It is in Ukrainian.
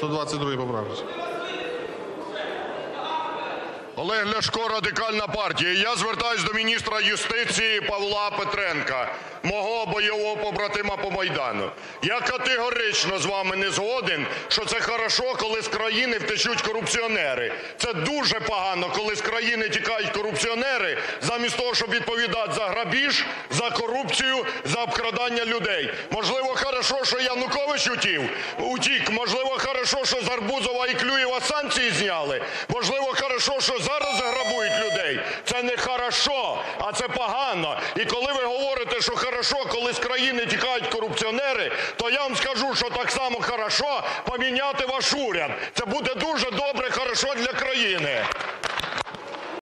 122 поправці. Олег Ляшко, Радикальна партія. Я звертаюсь до міністра юстиції Павла Петренка, мого бойового побратима по Майдану. Я категорично з вами не згоден, що це хорошо, коли з країни втечуть корупціонери. Це дуже погано, коли з країни тікають корупціонери, замість того, щоб відповідати за грабіж, за корупцію, за обкрадання людей. Можливо, хорошо, що Янукович утік, можливо, хорошо, що з Арбузова і Клюєва санкції зняли, можливо, хорошо, що зараз грабують людей. Це не хорошо, а це погано. І коли ви говорите, що хорошо, коли з країни тікають корупціонери, то я вам скажу, що так само хорошо поміняти ваш уряд. Це буде дуже добре, хорошо для країни.